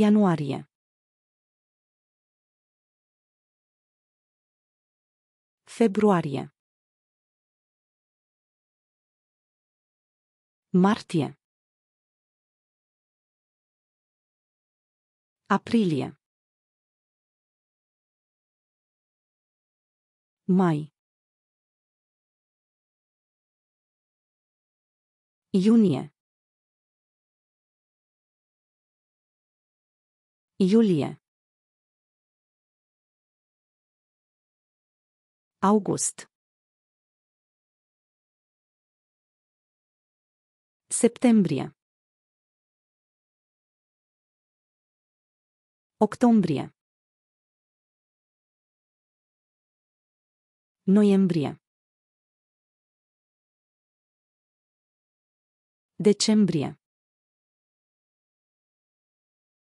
Ianuarie. Februarie. Martie. Aprilie. Mai. Iunie. Iulie. August. Septembrie. Octombrie. Noiembrie. Decembrie.